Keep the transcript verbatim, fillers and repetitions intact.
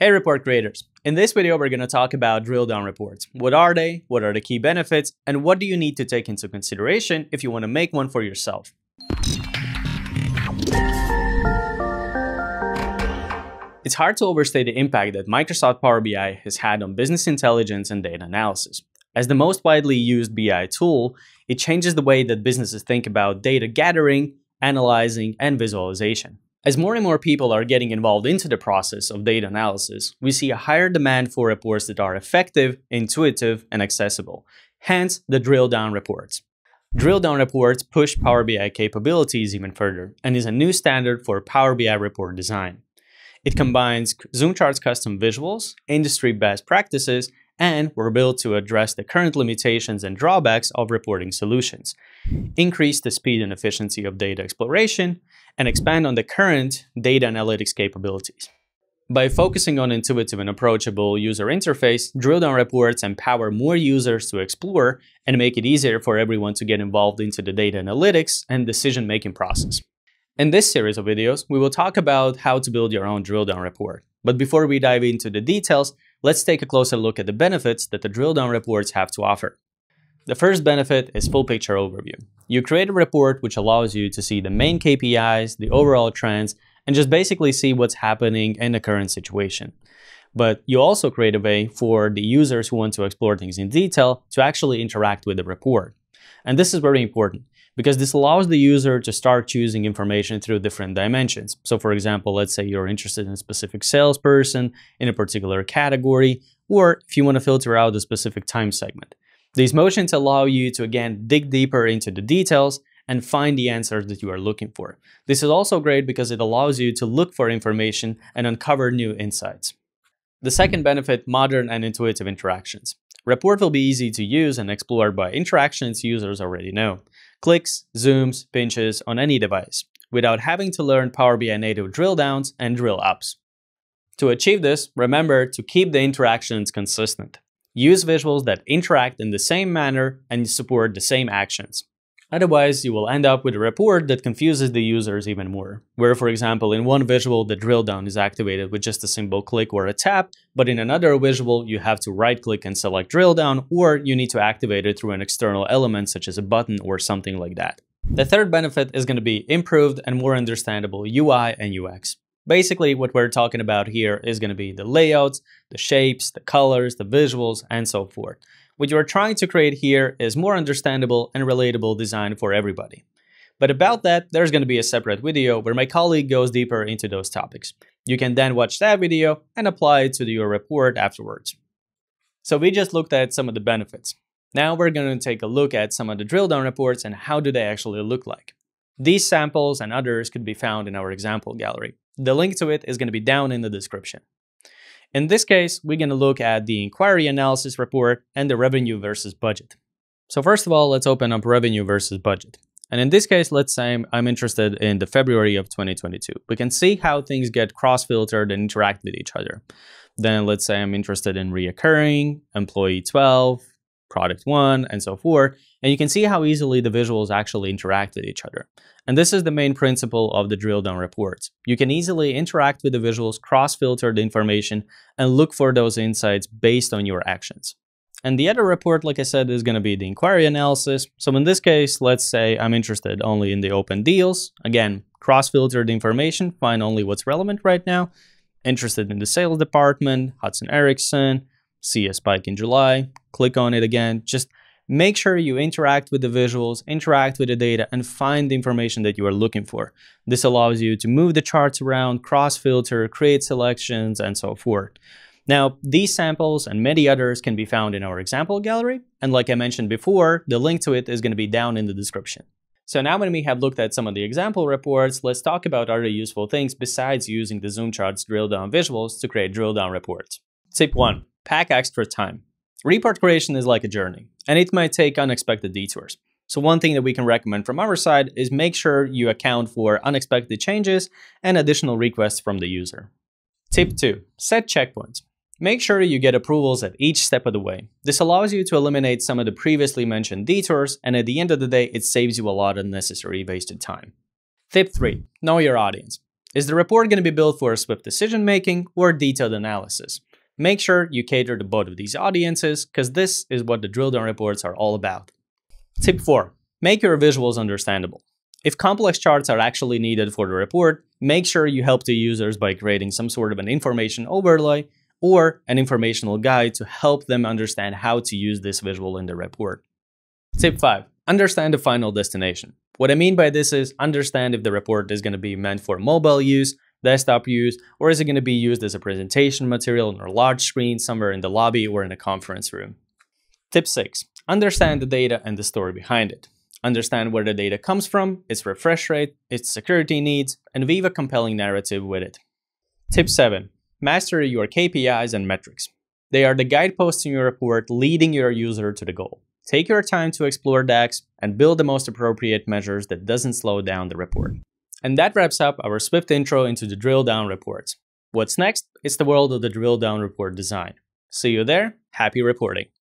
Hey report creators, in this video we're going to talk about drill down reports. What are they, what are the key benefits, and what do you need to take into consideration if you want to make one for yourself? It's hard to overstate the impact that Microsoft Power B I has had on business intelligence and data analysis. As the most widely used B I tool, it changes the way that businesses think about data gathering, analyzing, and visualization. As more and more people are getting involved into the process of data analysis, we see a higher demand for reports that are effective, intuitive, and accessible. Hence, the drill-down reports. Drill-down reports push Power B I capabilities even further and is a new standard for Power B I report design. It combines ZoomCharts custom visuals, industry best practices, and were built to address the current limitations and drawbacks of reporting solutions, increase the speed and efficiency of data exploration, and expand on the current data analytics capabilities. By focusing on intuitive and approachable user interface, drill-down reports empower more users to explore and make it easier for everyone to get involved into the data analytics and decision-making process. In this series of videos, we will talk about how to build your own drill-down report. But before we dive into the details, let's take a closer look at the benefits that the drill-down reports have to offer. The first benefit is full picture overview. You create a report which allows you to see the main K P Is, the overall trends, and just basically see what's happening in the current situation. But you also create a way for the users who want to explore things in detail to actually interact with the report. And this is very important because this allows the user to start choosing information through different dimensions. So for example, let's say you're interested in a specific salesperson in a particular category, or if you want to filter out a specific time segment. These motions allow you to again dig deeper into the details and find the answers that you are looking for. This is also great because it allows you to look for information and uncover new insights. The second benefit, modern and intuitive interactions. Report will be easy to use and explored by interactions users already know. Clicks, zooms, pinches on any device, without having to learn Power B I native drill downs and drill ups. To achieve this, remember to keep the interactions consistent. Use visuals that interact in the same manner and support the same actions. Otherwise, you will end up with a report that confuses the users even more, where, for example, in one visual, the drill down is activated with just a simple click or a tap, but in another visual, you have to right-click and select drill down, or you need to activate it through an external element, such as a button or something like that. The third benefit is going to be improved and more understandable U I and U X. Basically, what we're talking about here is going to be the layouts, the shapes, the colors, the visuals, and so forth. What you are trying to create here is more understandable and relatable design for everybody. But about that, there's going to be a separate video where my colleague goes deeper into those topics. You can then watch that video and apply it to your report afterwards. So we just looked at some of the benefits. Now we're going to take a look at some of the drill down reports and how do they actually look like. These samples and others could be found in our example gallery. The link to it is going to be down in the description. In this case, we're going to look at the inquiry analysis report and the revenue versus budget. So first of all, let's open up revenue versus budget. And in this case, let's say I'm interested in the February of twenty twenty-two. We can see how things get cross-filtered and interact with each other. Then let's say I'm interested in reoccurring, employee twelve, product one, and so forth. And you can see how easily the visuals actually interact with each other. And this is the main principle of the drill down reports. You can easily interact with the visuals, cross-filter the information, and look for those insights based on your actions. And the other report, like I said, is going to be the inquiry analysis. So in this case, let's say I'm interested only in the open deals. Again, cross-filtered information, find only what's relevant right now. Interested in the sales department, Hudson Erickson, see a spike in July, click on it again. Just make sure you interact with the visuals, interact with the data, and find the information that you are looking for. This allows you to move the charts around, cross-filter, create selections, and so forth. Now, these samples and many others can be found in our example gallery. And like I mentioned before, the link to it is going to be down in the description. So now when we have looked at some of the example reports, let's talk about other useful things besides using the ZoomCharts drill-down visuals to create drill-down reports. Tip one. Pack extra time. Report creation is like a journey, and it might take unexpected detours. So one thing that we can recommend from our side is make sure you account for unexpected changes and additional requests from the user. Tip two, set checkpoints. Make sure you get approvals at each step of the way. This allows you to eliminate some of the previously mentioned detours, and at the end of the day, it saves you a lot of unnecessary wasted time. Tip three, know your audience. Is the report going to be built for swift decision making or detailed analysis? Make sure you cater to both of these audiences, because this is what the drill down reports are all about. Tip four, make your visuals understandable. If complex charts are actually needed for the report, make sure you help the users by creating some sort of an information overlay or an informational guide to help them understand how to use this visual in the report. Tip five, understand the final destination. What I mean by this is understand if the report is going to be meant for mobile use, desktop use, or is it going to be used as a presentation material on a large screen somewhere in the lobby or in a conference room. Tip six, understand the data and the story behind it. Understand where the data comes from, its refresh rate, its security needs, and weave a compelling narrative with it. Tip seven, master your K P Is and metrics. They are the guideposts in your report leading your user to the goal. Take your time to explore DAX and build the most appropriate measures that doesn't slow down the report. And that wraps up our swift intro into the drill down reports. What's next? It's the world of the drill down report design. See you there. Happy reporting.